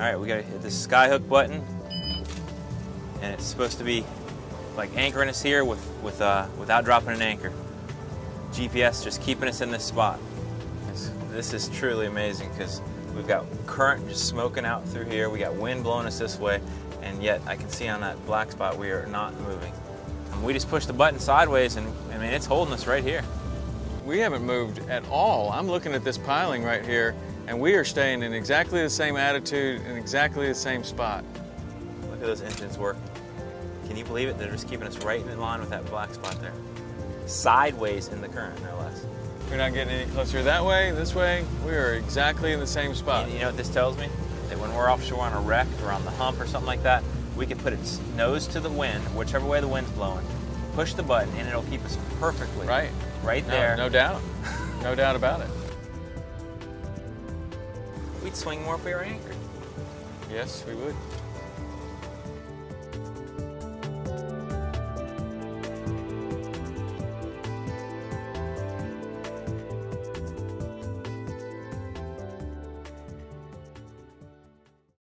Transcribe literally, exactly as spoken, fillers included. Alright, we gotta hit this Skyhook button. And it's supposed to be like anchoring us here with, with, uh, without dropping an anchor. G P S just keeping us in this spot. It's, this is truly amazing because we've got current just smoking out through here. We got wind blowing us this way, and yet I can see on that black spot we are not moving. And we just push the button sideways, and I mean it's holding us right here. We haven't moved at all. I'm looking at this piling right here, and we are staying in exactly the same attitude in exactly the same spot. Look at those engines work. Can you believe it? They're just keeping us right in line with that black spot there. Sideways in the current, no less. We're not getting any closer that way, this way. We are exactly in the same spot. You know what this tells me? That when we're offshore on a wreck or on the hump or something like that, we can put its nose to the wind, whichever way the wind's blowing, push the button, and it'll keep us perfectly right, right there. No, no doubt. No doubt about it. We'd swing more if we were anchored. Yes, we would.